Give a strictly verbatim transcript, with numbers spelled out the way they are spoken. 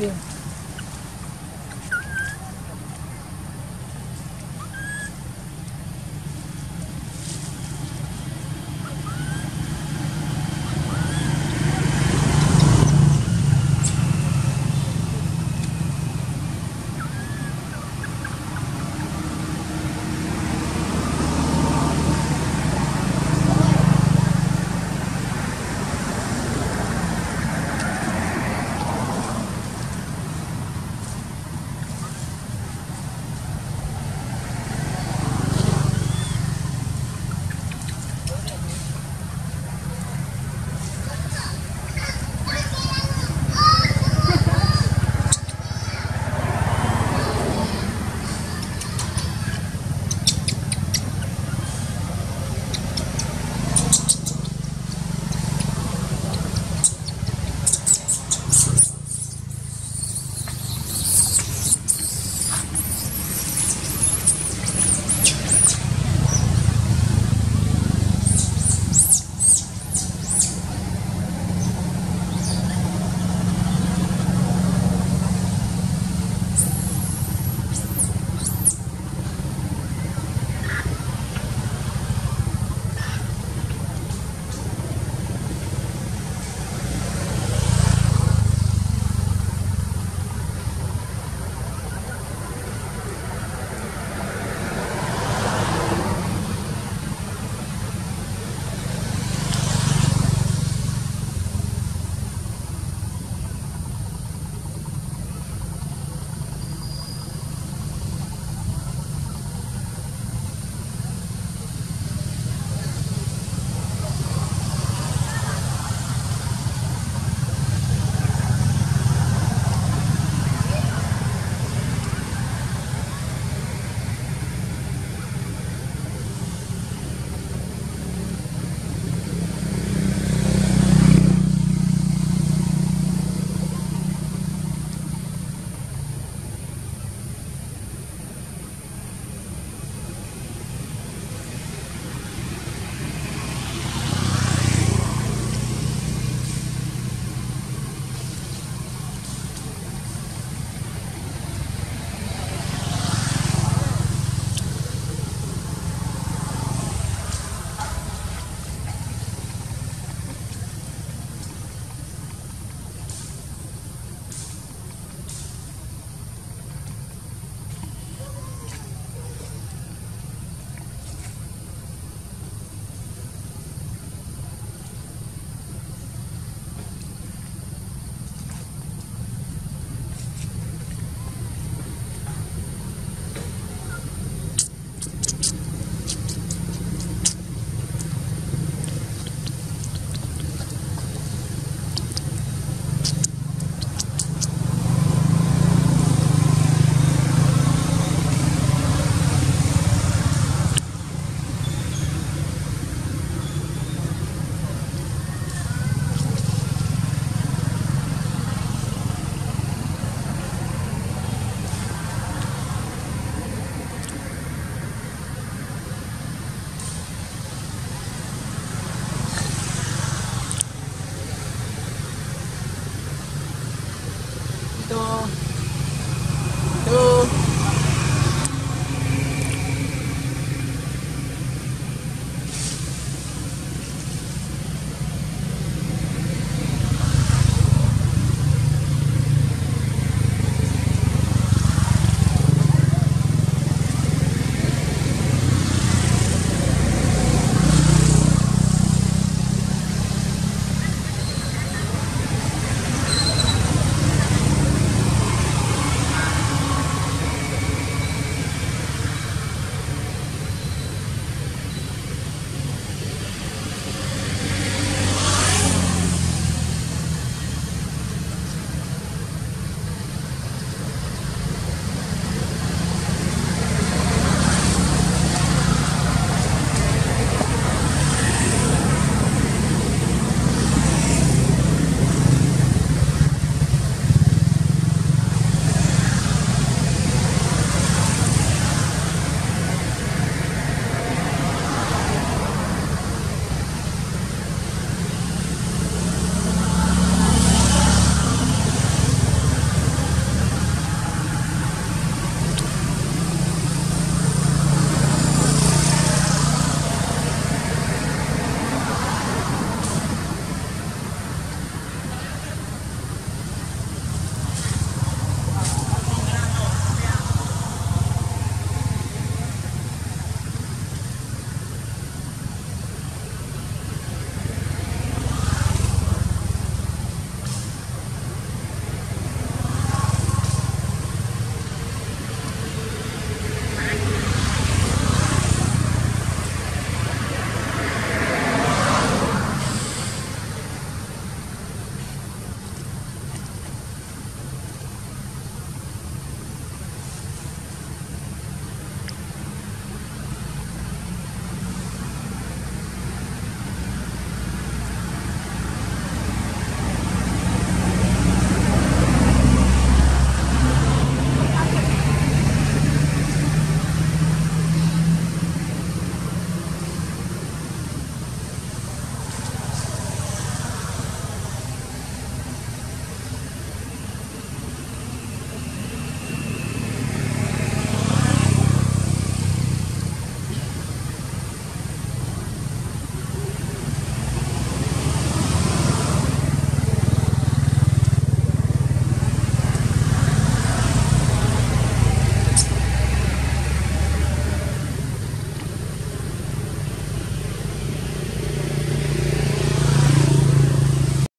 Yeah. что